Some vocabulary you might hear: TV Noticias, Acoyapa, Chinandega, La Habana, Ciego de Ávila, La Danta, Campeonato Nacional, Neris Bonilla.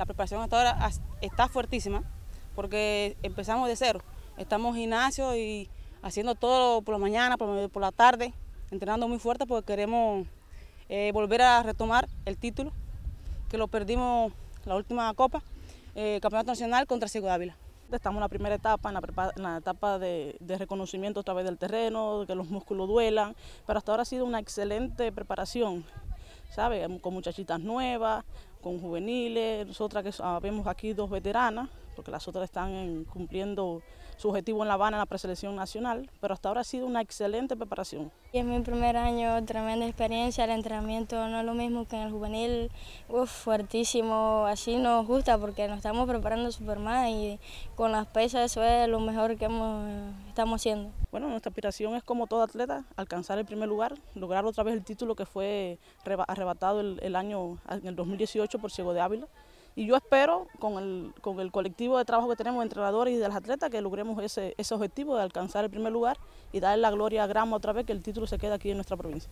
La preparación hasta ahora está fuertísima porque empezamos de cero. Estamos en gimnasio y haciendo todo por la mañana, por la tarde, entrenando muy fuerte porque queremos volver a retomar el título que lo perdimos la última copa, Campeonato Nacional contra Ciego de Ávila. Estamos en la primera etapa, en la etapa de reconocimiento a través del terreno, que los músculos duelan, pero hasta ahora ha sido una excelente preparación, ¿sabe? Con muchachitas nuevas, con juveniles, nosotras que vemos aquí dos veteranas, porque las otras están cumpliendo su objetivo en La Habana, en la preselección nacional, pero hasta ahora ha sido una excelente preparación. Es mi primer año, tremenda experiencia, el entrenamiento no es lo mismo que en el juvenil, fuertísimo, así nos gusta porque nos estamos preparando súper mal y con las pesas eso es lo mejor que estamos haciendo. Bueno, nuestra aspiración es como todo atleta, alcanzar el primer lugar, lograr otra vez el título que fue arrebatado en el 2018 por Ciego de Ávila. Y yo espero, con el colectivo de trabajo que tenemos, entrenadores y de los atletas, que logremos ese objetivo de alcanzar el primer lugar y darle la gloria a Grama otra vez, que el título se queda aquí en nuestra provincia.